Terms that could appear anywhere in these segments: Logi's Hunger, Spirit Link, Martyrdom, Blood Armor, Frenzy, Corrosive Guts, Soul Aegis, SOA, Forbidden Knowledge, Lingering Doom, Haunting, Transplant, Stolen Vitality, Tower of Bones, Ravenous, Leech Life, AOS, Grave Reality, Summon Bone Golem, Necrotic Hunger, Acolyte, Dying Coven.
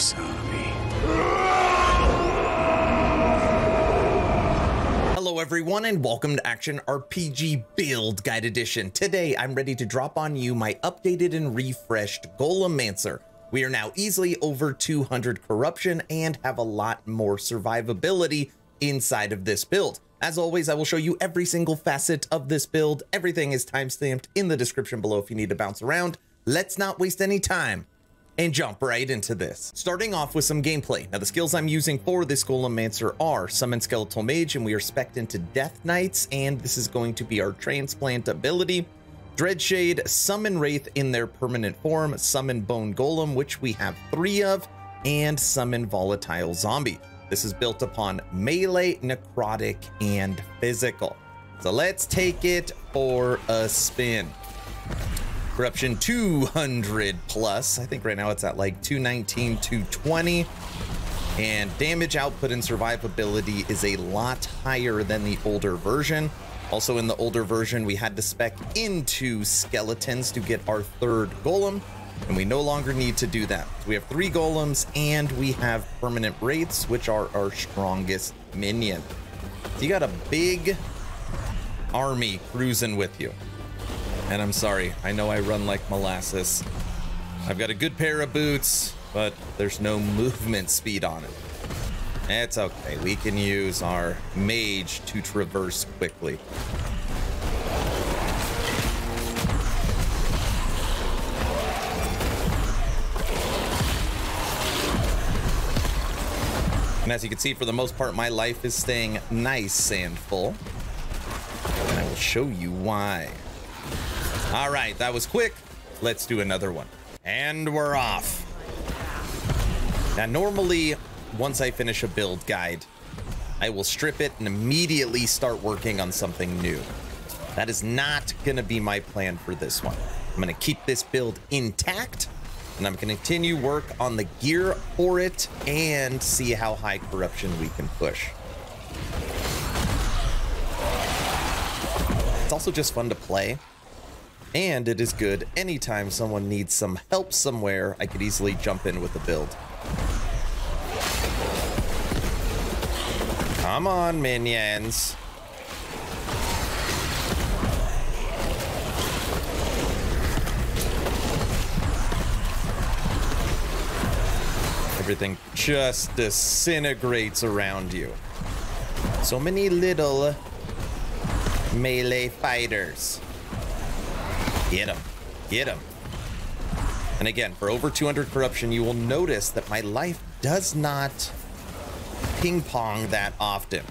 this out of me. Hello everyone and welcome to Action RPG Build Guide Edition. Today I'm ready to drop on you my updated and refreshed Golemancer. We are now easily over 200 corruption and have a lot more survivability inside of this build. As always, I will show you every single facet of this build. Everything is timestamped in the description below if you need to bounce around. Let's not waste any time and jump right into this. Starting off with some gameplay. Now the skills I'm using for this Golemancer are Summon Skeletal Mage, and we are spec'd into Death Knights, and this is going to be our Transplant ability. Dreadshade, Summon Wraith in their permanent form, Summon Bone Golem, which we have 3 of, and Summon Volatile Zombie. This is built upon melee, necrotic, and physical. So let's take it for a spin. Corruption 200 plus. I think right now it's at like 219, 220. And damage output and survivability is a lot higher than the older version. Also in the older version, we had to spec into skeletons to get our 3rd golem, and we no longer need to do that. We have 3 golems and we have permanent wraiths, which are our strongest minion. So you got a big army cruising with you. And I'm sorry, I know I run like molasses. I've got a good pair of boots, but there's no movement speed on it. It's okay, we can use our mage to traverse quickly. And as you can see, for the most part, my life is staying nice and full. And I will show you why. All right, that was quick. Let's do another one. And we're off. Now, normally, once I finish a build guide, I will strip it and immediately start working on something new. That is not going to be my plan for this one. I'm going to keep this build intact, and I'm going to continue work on the gear for it and see how high corruption we can push. It's also just fun to play, and it is good anytime someone needs some help somewhere. I could easily jump in with a build. Come on, minions. Everything just disintegrates around you. So many little melee fighters. Get them. Get them. And again, for over 200 corruption, you will notice that my life does not ping pong that often.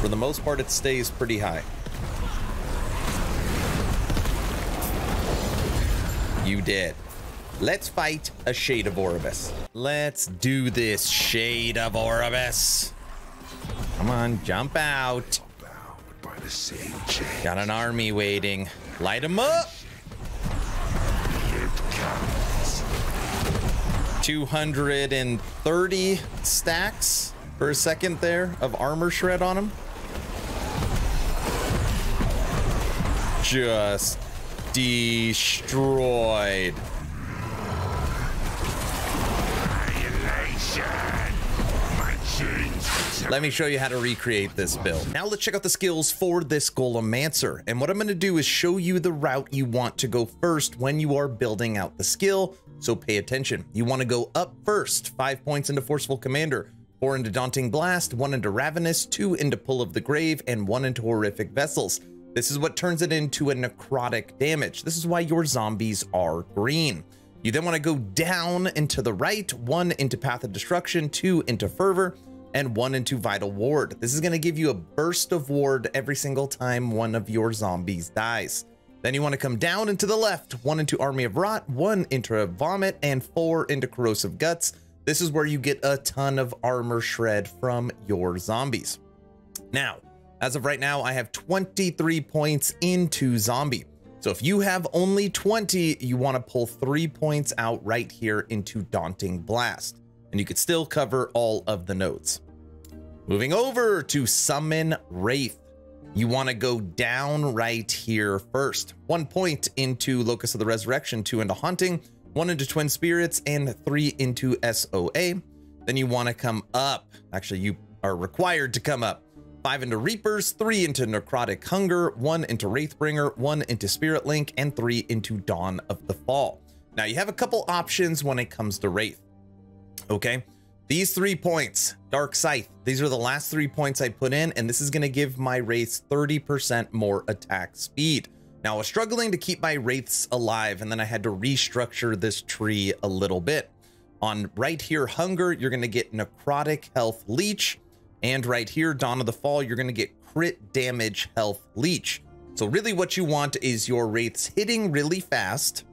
For the most part, it stays pretty high. You did. Let's fight a Shade of Oribus. Let's do this, Shade of Oribus. Come on, jump out. By the same chance. Got an army waiting. Light them up. Here it comes. 230 stacks for a second there of armor shred on them. Just destroyed. Let me show you how to recreate this build. Now let's check out the skills for this Golemancer. And what I'm going to do is show you the route you want to go first when you are building out the skill. So pay attention. You want to go up first. 5 points into Forceful Commander, 4 into Daunting Blast, 1 into Ravenous, 2 into Pull of the Grave, and 1 into Horrific Vessels. This is what turns it into a necrotic damage. This is why your zombies are green. You then want to go down and to the right, 1 into Path of Destruction, 2 into Fervor, and 1 into Vital Ward. This is going to give you a burst of ward every single time one of your zombies dies. Then you want to come down and to the left, 1 into Army of Rot, 1 into Vomit, and 4 into Corrosive Guts. This is where you get a ton of armor shred from your zombies. Now, as of right now, I have 23 points into zombie. So if you have only 20, you want to pull 3 points out right here into Daunting Blast, and you could still cover all of the nodes. Moving over to Summon Wraith. You want to go down right here first. 1 point into Locus of the Resurrection, 2 into Haunting, 1 into Twin Spirits, and 3 into SOA. Then you want to come up. Actually, you are required to come up. 5 into Reapers, 3 into Necrotic Hunger, 1 into Wraithbringer, 1 into Spirit Link, and 3 into Dawn of the Fall. Now, you have a couple options when it comes to Wraith. Okay, these 3 points, Dark Scythe, these are the last 3 points I put in, and this is going to give my Wraiths 30% more attack speed. Now, I was struggling to keep my Wraiths alive, and then I had to restructure this tree a little bit. On right here, Hunger, you're going to get Necrotic Health Leech. And right here, Dawn of the Fall, you're going to get crit damage health leech. So really what you want is your Wraiths hitting really fast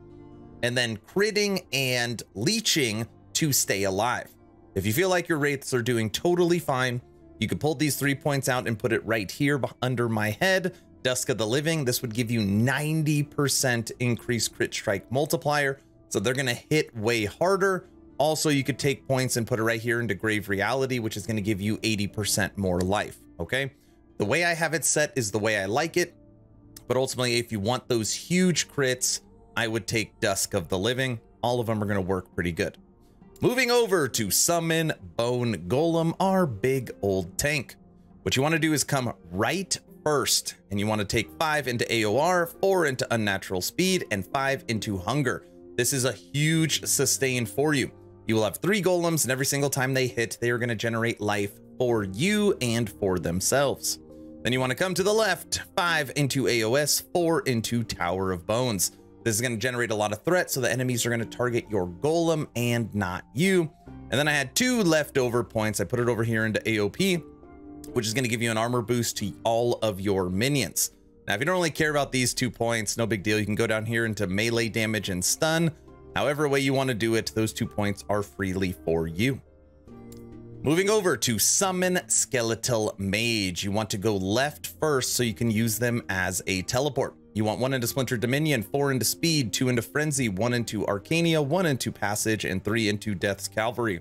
and then critting and leeching to stay alive. If you feel like your Wraiths are doing totally fine, you could pull these 3 points out and put it right here under my head. Dusk of the Living, this would give you 90% increased crit strike multiplier. So they're going to hit way harder. Also, you could take points and put it right here into Grave Reality, which is going to give you 80% more life, okay? The way I have it set is the way I like it, but ultimately, if you want those huge crits, I would take Dusk of the Living. All of them are going to work pretty good. Moving over to Summon Bone Golem, our big old tank. What you want to do is come right first, and you want to take 5 into AOR, 4 into Unnatural Speed, and 5 into Hunger. This is a huge sustain for you. You will have 3 golems, and every single time they hit, they are going to generate life for you and for themselves. Then you want to come to the left, 5 into AOS, 4 into Tower of Bones. This is going to generate a lot of threat, so the enemies are going to target your golem and not you. And then I had 2 leftover points. I put it over here into AOP, which is going to give you an armor boost to all of your minions. Now, if you don't really care about these 2 points, no big deal. You can go down here into melee damage and stun. However way you want to do it, those 2 points are freely for you. Moving over to Summon Skeletal Mage. You want to go left first so you can use them as a teleport. You want 1 into Splintered Dominion, 4 into Speed, 2 into Frenzy, 1 into Arcania, 1 into Passage, and 3 into Death's Cavalry.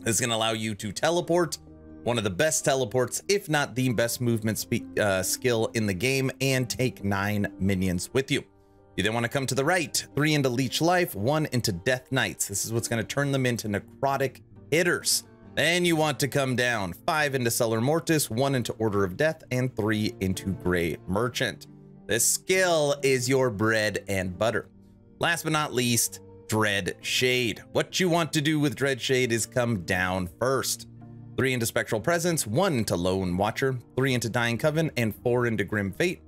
This is going to allow you to teleport. One of the best teleports, if not the best movement skill in the game, and take 9 minions with you. You then want to come to the right, 3 into Leech Life, 1 into Death Knights. This is what's going to turn them into necrotic hitters. Then you want to come down, 5 into Cellar Mortis, 1 into Order of Death, and 3 into Grey Merchant. This skill is your bread and butter. Last but not least, Dreadshade. What you want to do with Dreadshade is come down first. 3 into Spectral Presence, 1 into Lone Watcher, 3 into Dying Coven, and 4 into Grim Fate.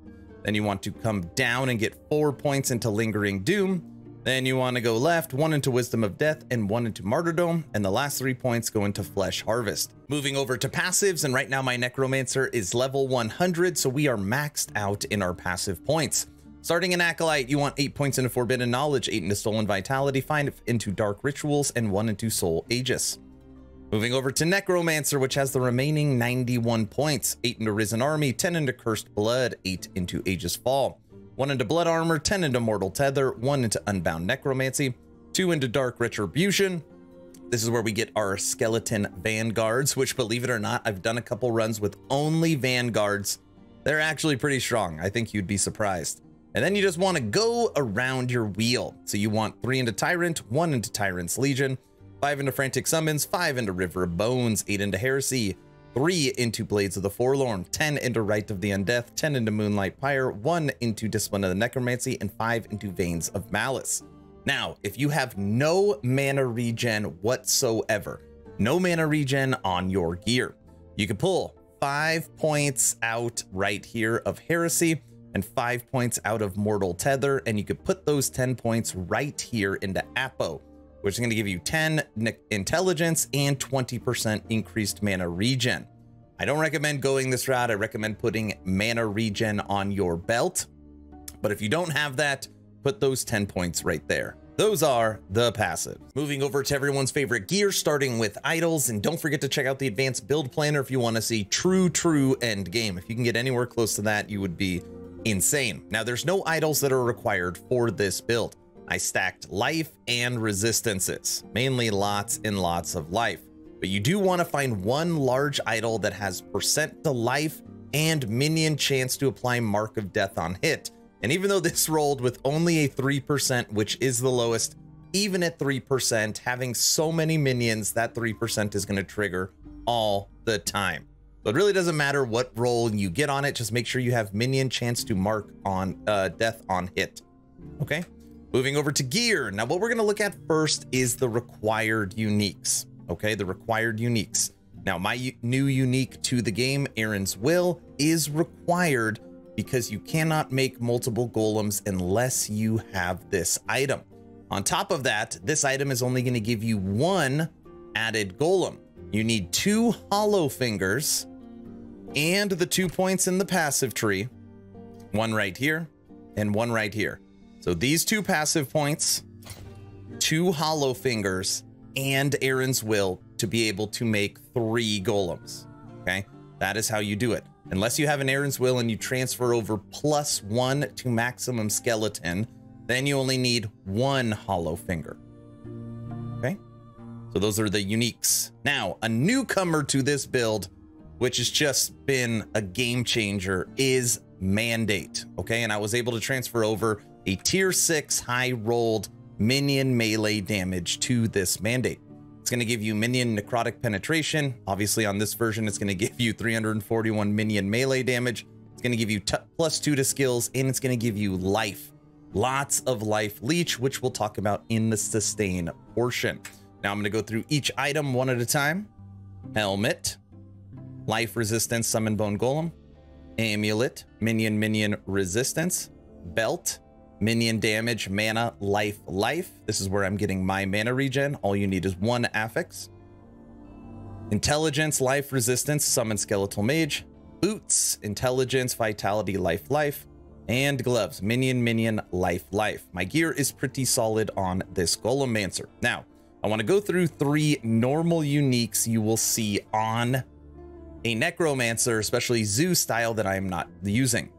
Then you want to come down and get 4 points into Lingering Doom. Then you want to go left, 1 into Wisdom of Death and 1 into Martyrdom. And the last 3 points go into Flesh Harvest. Moving over to passives, and right now my Necromancer is level 100, so we are maxed out in our passive points. Starting an Acolyte, you want 8 points into Forbidden Knowledge, 8 into Stolen Vitality, 5 into Dark Rituals, and 1 into Soul Aegis. Moving over to Necromancer, which has the remaining 91 points, 8 into Risen Army, 10 into Cursed Blood, 8 into Aegis Fall, 1 into Blood Armor, 10 into Mortal Tether, 1 into Unbound Necromancy, 2 into Dark Retribution. This is where we get our Skeleton Vanguards, which, believe it or not, I've done a couple runs with only Vanguards. They're actually pretty strong. I think you'd be surprised. And then you just want to go around your wheel. So you want 3 into Tyrant, 1 into Tyrant's Legion, 5 into Frantic Summons, 5 into River of Bones, 8 into Heresy, 3 into Blades of the Forlorn, 10 into Rite of the Undeath, 10 into Moonlight Pyre, 1 into Discipline of the Necromancy, and 5 into Veins of Malice. Now, if you have no mana regen whatsoever, no mana regen on your gear, you can pull 5 points out right here of Heresy and 5 points out of Mortal Tether, and you could put those 10 points right here into Apo, which is going to give you 10 intelligence and 20% increased mana regen. I don't recommend going this route. I recommend putting mana regen on your belt. But if you don't have that, put those 10 points right there. Those are the passives. Moving over to everyone's favorite gear, starting with idols. And don't forget to check out the advanced build planner if you want to see true end game. If you can get anywhere close to that, you would be insane. Now, there's no idols that are required for this build. I stacked life and resistances, mainly lots and lots of life. But you do want to find one large idol that has percent to life and minion chance to apply Mark of Death on hit. And even though this rolled with only a 3%, which is the lowest, even at 3%, having so many minions, that 3% is going to trigger all the time. So it really doesn't matter what roll you get on it. Just make sure you have minion chance to mark on death on hit. Okay, moving over to gear. Now, what we're going to look at first is the required uniques. Okay, the required uniques. Now, my new unique to the game, Aaron's Will, is required because you cannot make multiple golems unless you have this item. On top of that, this item is only going to give you one added golem. You need 2 hollow fingers and the 2 points in the passive tree, one right here and one right here. So these 2 passive points, 2 hollow fingers, and Aaron's Will to be able to make 3 golems. Okay, that is how you do it. Unless you have an Aaron's Will and you transfer over +1 to maximum skeleton, then you only need 1 hollow finger. Okay, so those are the uniques. Now, a newcomer to this build, which has just been a game changer, is Mandate. Okay, and I was able to transfer over a tier 6 high rolled minion melee damage to this Mandate. It's going to give you minion necrotic penetration. Obviously, on this version, it's going to give you 341 minion melee damage. It's going to give you +2 to skills, and it's going to give you life. Lots of life leech, which we'll talk about in the sustain portion. Now I'm going to go through each item one at a time. Helmet, life resistance, summon bone golem, amulet, minion resistance, belt, minion damage, mana, life. This is where I'm getting my mana regen. All you need is 1 affix. Intelligence, life resistance, summon skeletal mage, boots, intelligence, vitality, life, and gloves, minion, life. My gear is pretty solid on this Golemancer. Now, I want to go through 3 normal uniques you will see on a Necromancer, especially Zoo style, that I am not using.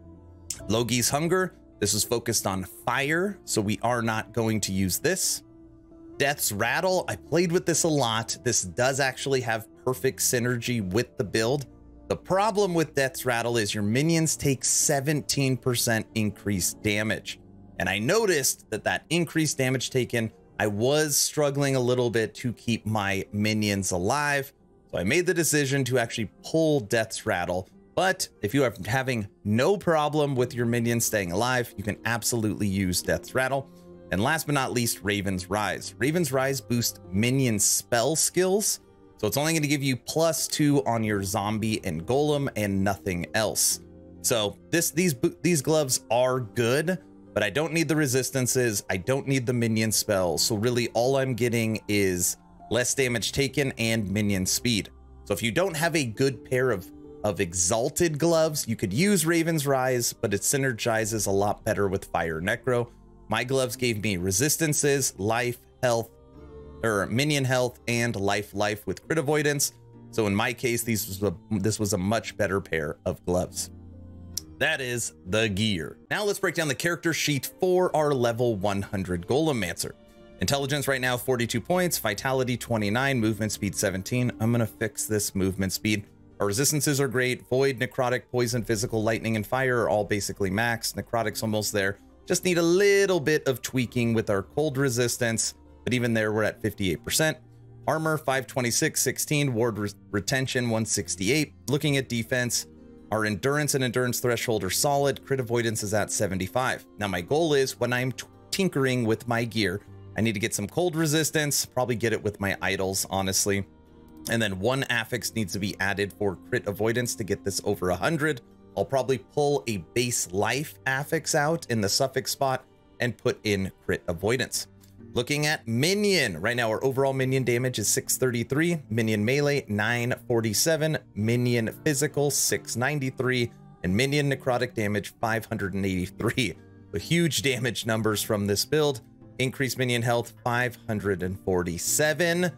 Logi's Hunger. This is focused on fire, so we are not going to use this. Death's Rattle, I played with this a lot. This does actually have perfect synergy with the build. The problem with Death's Rattle is your minions take 17% increased damage. And I noticed that increased damage taken, I was struggling a little bit to keep my minions alive. So I made the decision to actually pull Death's Rattle. But if you are having no problem with your minions staying alive, you can absolutely use Death's Rattle. And last but not least, Raven's Rise. Raven's Rise boosts minion spell skills. So it's only going to give you +2 on your zombie and golem and nothing else. So these gloves are good, but I don't need the resistances. I don't need the minion spells. So really all I'm getting is less damage taken and minion speed. So if you don't have a good pair of exalted gloves, you could use Raven's Rise, but it synergizes a lot better with Fire Necro. My gloves gave me resistances, life, health, or minion health, and life with crit avoidance. So in my case, this was a much better pair of gloves. That is the gear. Now let's break down the character sheet for our level 100 Golemancer. Intelligence right now 42 points, vitality 29, movement speed 17. I'm gonna fix this movement speed. Our resistances are great. Void, necrotic, poison, physical, lightning, and fire are all basically max. Necrotic's almost there. Just need a little bit of tweaking with our cold resistance, but even there, we're at 58%. Armor, 526, 16. Ward retention, 168. Looking at defense, our endurance and endurance threshold are solid. Crit avoidance is at 75. Now, my goal is when I'm tinkering with my gear, I need to get some cold resistance, probably get it with my idols, honestly. And then 1 affix needs to be added for crit avoidance to get this over 100. I'll probably pull a base life affix out in the suffix spot and put in crit avoidance. Looking at minion, right now our overall minion damage is 633, minion melee 947, minion physical 693, and minion necrotic damage 583. So huge damage numbers from this build. Increased minion health 547.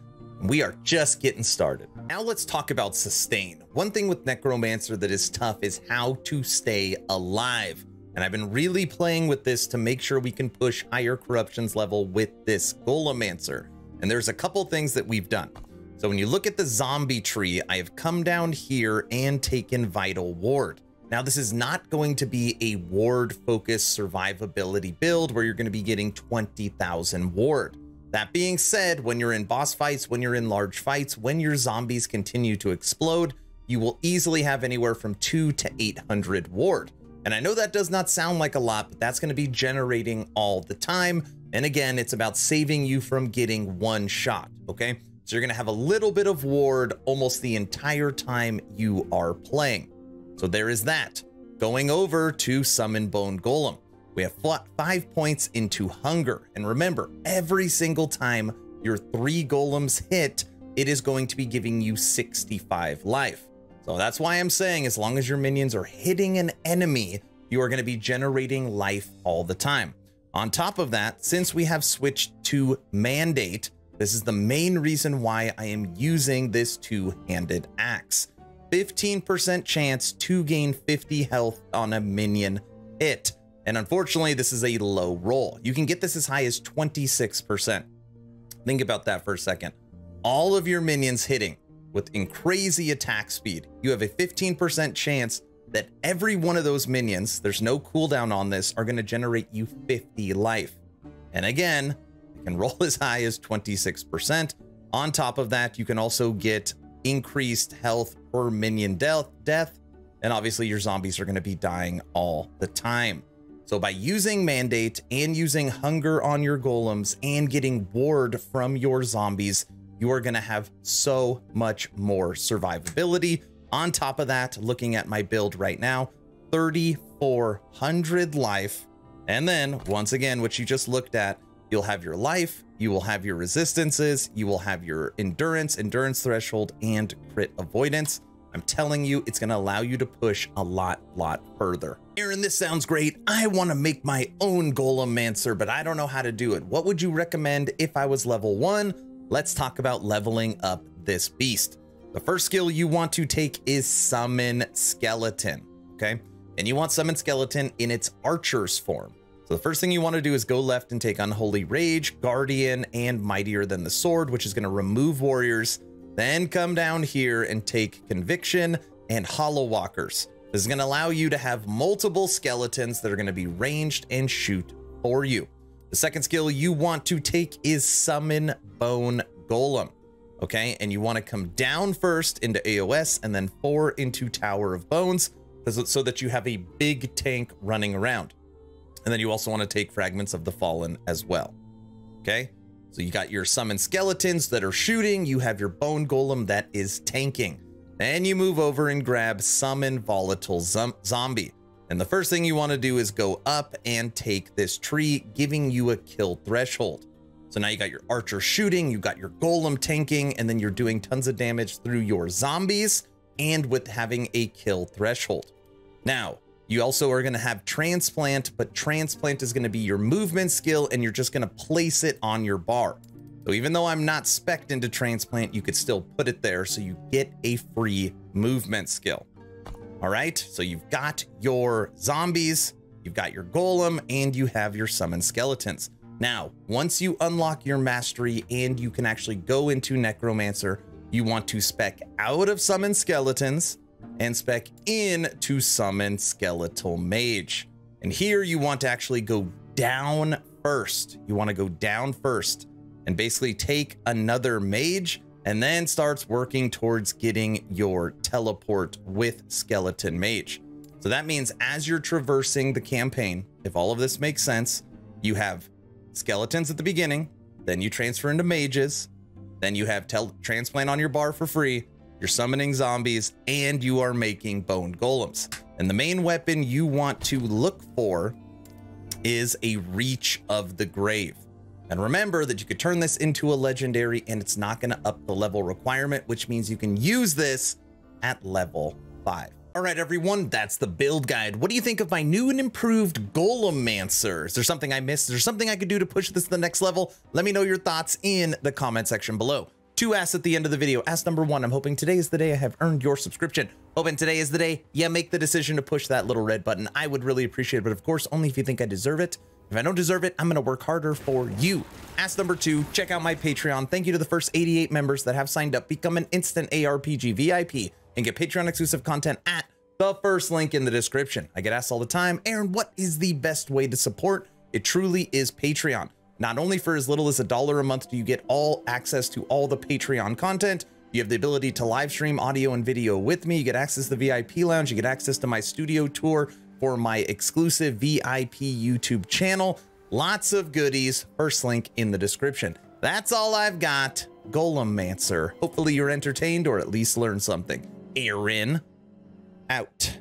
We are just getting started. Now let's talk about sustain. One thing with Necromancer that is tough is how to stay alive. And I've been really playing with this to make sure we can push higher corruptions level with this Golemancer. And there's a couple things that we've done. So when you look at the zombie tree, I have come down here and taken Vital Ward. Now this is not going to be a ward focused survivability build where you're going to be getting 20,000 ward. That being said, when you're in boss fights, when you're in large fights, when your zombies continue to explode, you will easily have anywhere from 200 to 800 ward. And I know that does not sound like a lot, but that's going to be generating all the time. And again, it's about saving you from getting one shot, okay? So you're going to have a little bit of ward almost the entire time you are playing. So there is that. Going over to Summon Bone Golem, we have 5 points into Hunger. And remember, every single time your 3 golems hit, it is going to be giving you 65 life. So that's why I'm saying, as long as your minions are hitting an enemy, you are going to be generating life all the time. On top of that, since we have switched to Mandate, this is the main reason why I am using this two-handed axe. 15% chance to gain 50 health on a minion hit. And unfortunately, this is a low roll. You can get this as high as 26%. Think about that for a second. All of your minions hitting with crazy attack speed, you have a 15% chance that every one of those minions, there's no cooldown on this, are going to generate you 50 life. And again, you can roll as high as 26%. On top of that, you can also get increased health per minion death. And obviously your zombies are going to be dying all the time. So by using Mandate and using Hunger on your golems and getting ward from your zombies, you are going to have so much more survivability. On top of that, looking at my build right now, 3,400 life. And then once again, which you just looked at, you'll have your life, you will have your resistances, you will have your endurance threshold, and crit avoidance. I'm telling you, it's going to allow you to push a lot further. Aaron, this sounds great. I want to make my own Golemancer, but I don't know how to do it. What would you recommend if I was level 1? Let's talk about leveling up this beast. The first skill you want to take is Summon Skeleton, okay? And you want Summon Skeleton in its Archer's form. So the first thing you want to do is go left and take Unholy Rage, Guardian, and Mightier Than the Sword, which is going to remove warriors. Then come down here and take Conviction and Hollow Walkers. This is going to allow you to have multiple skeletons that are going to be ranged and shoot for you. The second skill you want to take is Summon Bone Golem, okay? And you want to come down first into AOS and then 4 into Tower of Bones so that you have a big tank running around. And then you also want to take Fragments of the Fallen as well, okay? So you got your Summon Skeletons that are shooting, you have your Bone Golem that is tanking. Then you move over and grab Summon Volatile Zombie. And the first thing you want to do is go up and take this tree, giving you a kill threshold. So now you got your archer shooting, you got your golem tanking, and then you're doing tons of damage through your zombies and with having a kill threshold. Now, you also are going to have Transplant, but Transplant is going to be your movement skill, and you're just going to place it on your bar. So even though I'm not spec'd into Transplant, you could still put it there so you get a free movement skill. All right, so you've got your zombies, you've got your golem, and you have your Summon Skeletons. Now, once you unlock your mastery and you can actually go into Necromancer, you want to spec out of Summon Skeletons and spec in to Summon Skeletal Mage. And here you want to actually go down first. You want to go down first and basically take another mage, and then starts working towards getting your teleport with Skeleton Mage. So that means as you're traversing the campaign, if all of this makes sense, you have skeletons at the beginning, then you transfer into mages, then you have Transplant on your bar for free, you're summoning zombies, and you are making bone golems. And the main weapon you want to look for is a Reach of the Grave. And remember that you could turn this into a legendary and it's not going to up the level requirement, which means you can use this at level 5. All right, everyone, that's the build guide. What do you think of my new and improved Golemancer? Is there something I missed? Is there something I could do to push this to the next level? Let me know your thoughts in the comment section below. 2 asks at the end of the video. Ask number 1, I'm hoping today is the day I have earned your subscription. Hoping today is the day you make the decision to push that little red button. I would really appreciate it, but of course, only if you think I deserve it. If I don't deserve it, I'm going to work harder for you. Ask number 2, check out my Patreon. Thank you to the first 88 members that have signed up. Become an instant ARPG VIP and get Patreon exclusive content at the first link in the description. I get asked all the time, Aaron, what is the best way to support? It truly is Patreon. Not only for as little as $1 a month do you get all access to all the Patreon content, you have the ability to live stream audio and video with me, you get access to the VIP lounge, you get access to my studio tour for my exclusive VIP YouTube channel, lots of goodies, first link in the description. That's all I've got, Golemancer. Hopefully you're entertained or at least learned something. Aaron, out.